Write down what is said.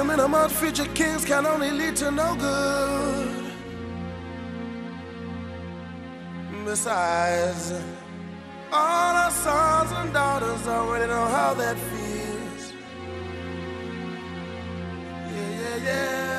Racism and amongst future kings can only lead to no good. Besides, all our sons and daughters already know how that feels. Yeah, yeah, yeah.